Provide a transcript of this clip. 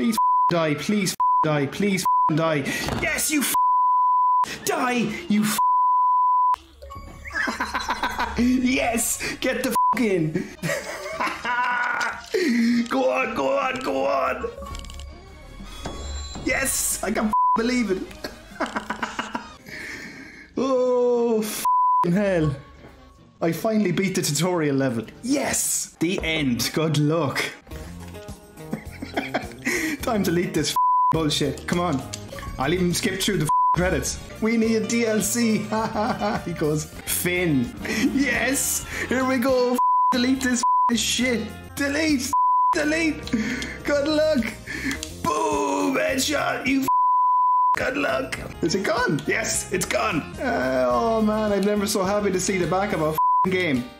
Please die, please die, please die. Yes, you die, you yes, get the in. Go on, go on, go on. Yes, I can't believe it. Oh, f***ing hell. I finally beat the tutorial level. Yes, the end. Good luck. Time to leak this bullshit. Come on. I'll even skip through the credits. We need DLC. He goes, Finn. Yes, here we go. Delete this shit. Delete. Delete. Good luck. Boom. Headshot. You. Good luck. Is it gone? Yes, it's gone. Oh man, I'm never so happy to see the back of a game.